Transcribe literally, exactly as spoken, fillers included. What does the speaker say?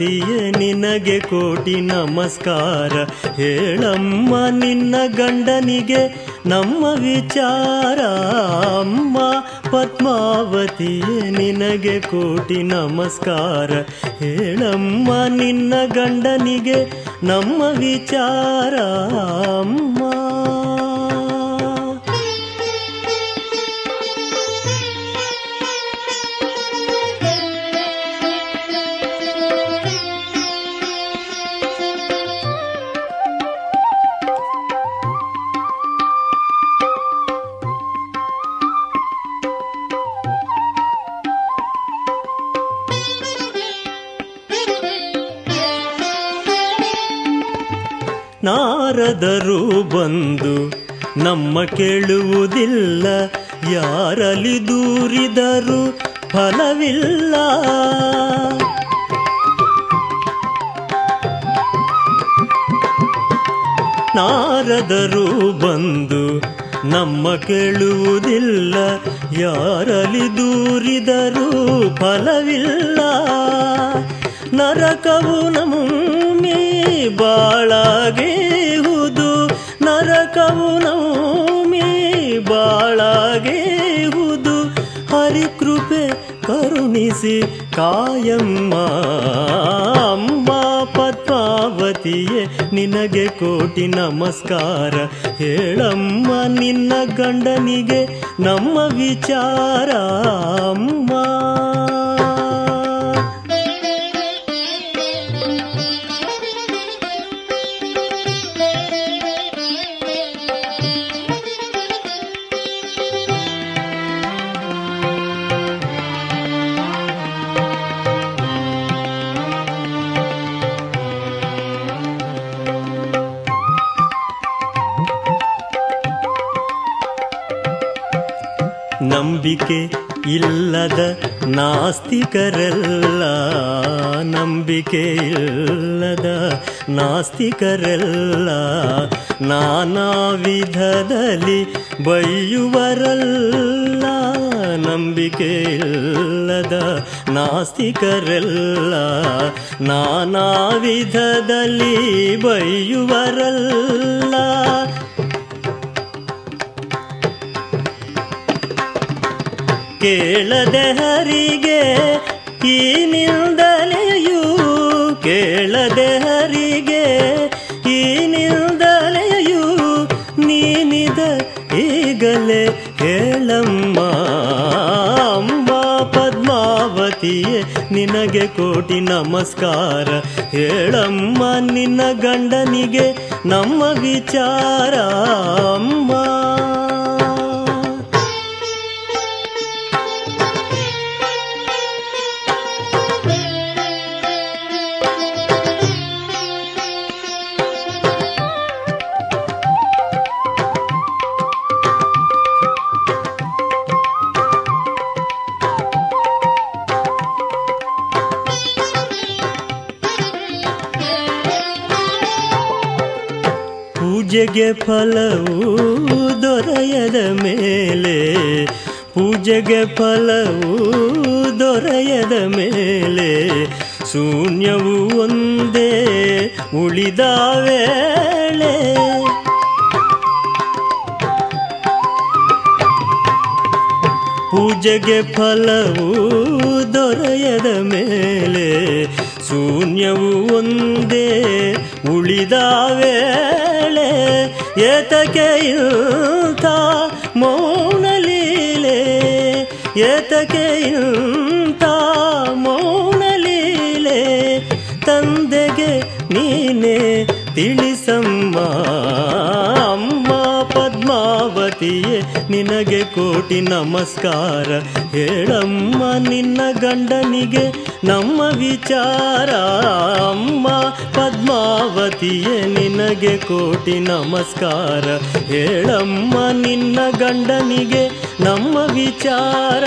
ಪದ್ಮಾವತಿಯೇ ನಿನಗೆ ಕೋಟಿ ನಮಸ್ಕಾರ. ಹೇಳಮ್ಮ ನಿನ್ನ ಗಂಡನಿಗೆ ನಮ್ಮ ವಿಚಾರ. ಅಮ್ಮ ಪದ್ಮಾವತಿಯೇ ನಿನಗೆ ಕೋಟಿ ನಮಸ್ಕಾರ. ಹೇಳಮ್ಮ ನಿನ್ನ ಗಂಡನಿಗೆ ನಮ್ಮ ವಿಚಾರ. ಅಮ್ಮ ನಾರದರು ಬಂದು ನಮ್ಮ ಕೇಳುವುದಿಲ್ಲ. ಯಾರಲಿ ದೂರಿದರು ಫಲವಿಲ್ಲ. ನಾರದರು ಬಂದು ನಮ್ಮ ಕೇಳುವುದಿಲ್ಲ. ಯಾರಲಿ ದೂರಿದರು ಫಲವಿಲ್ಲ. ನರಕವು ನಮ್ಮಿ ಬಾಳಾಗೆಹುದು. ನರಕವು ನಮ್ಮಿ ಬಾಳಾಗೆಹುದು. ಹರಿಕೃಪೆ ಕರುಣಿಸಿ ಕಾಯಮ್ಮ. ಅಮ್ಮ ಪದ್ಮಾವತಿಯೇ ನಿನಗೆ ಕೋಟಿ ನಮಸ್ಕಾರ. ಹೇಳಮ್ಮ ನಿನ್ನ ಗಂಡನಿಗೆ ನಮ್ಮ ವಿಚಾರ. ಅಮ್ಮ ನಂಬಿಕೆ ಇಲ್ಲದ ನಾಸ್ತಿಕರಲ್ಲ. ನಂಬಿಕೆ ಇಲ್ಲದ ನಾಸ್ತಿಕರಲ್ಲ. ನಾನಾ ವಿಧದಲ್ಲಿ ಬೈಯುವರಲ್ಲ. ನಂಬಿಕೆ ಇಲ್ಲದ ನಾಸ್ತಿಕರಲ್ಲ. ನಾನಾ ವಿಧದಲ್ಲಿ ಬೈಯುವರಲ್ಲ. ಕೇಳದೆ ಹರಿಗೆ ಈ ನಿಂದಲೆಯೂ. ಕೇಳದೆ ಹರಿಗೆ ಈ ನಿಂದಲೆಯೂ. ನೀನಿದ ಈಗಲೇ ಹೇಳಮ್ಮ. ಅಮ್ಮ ಪದ್ಮಾವತಿಯೇ ನಿನಗೆ ಕೋಟಿ ನಮಸ್ಕಾರ. ಹೇಳಮ್ಮ ನಿನ್ನ ಗಂಡನಿಗೆ ನಮ್ಮ ವಿಚಾರ. ಅಮ್ಮ ಪೂಜೆಗೆ ಫಲವು ದೊರೆಯದ ಮೇಲೆ. ಪೂಜೆಗೆ ಫಲವು ದೊರೆಯದ ಮೇಲೆ. ಶೂನ್ಯವು ಒಂದೇ ಉಳಿದ ವೇಳೆ. ಪೂಜೆಗೆ ಫಲವು ದೊರೆಯದ ಮೇಲೆ. ಶೂನ್ಯವು ಒಂದೇ ಉಳಿದ ವೇಳೆ. ಏತಕ್ಕೆ ಇಂಥ ಮೌನ ಲೀಲೆ. ಏತಕ್ಕೆ ಇಂಥ ಮೌನ ಲೀಲೆ. ತಂದೆಗೆ ನೀನೇ ತಿಳಿಸಮ್ಮ. ಅಮ್ಮ ಪದ್ಮಾವತಿಯೇ ನಿನಗೆ ಕೋಟಿ ನಮಸ್ಕಾರ. ಹೇಳಮ್ಮ ನಿನ್ನ ಗಂಡನಿಗೆ ನಮ್ಮ ವಿಚಾರ. ಅಮ್ಮ ಪದ್ಮಾವತಿಯೇ ನಿನಗೆ ಕೋಟಿ ನಮಸ್ಕಾರ. ಹೇಳಮ್ಮ ನಿನ್ನ ಗಂಡನಿಗೆ ನಮ್ಮ ವಿಚಾರ.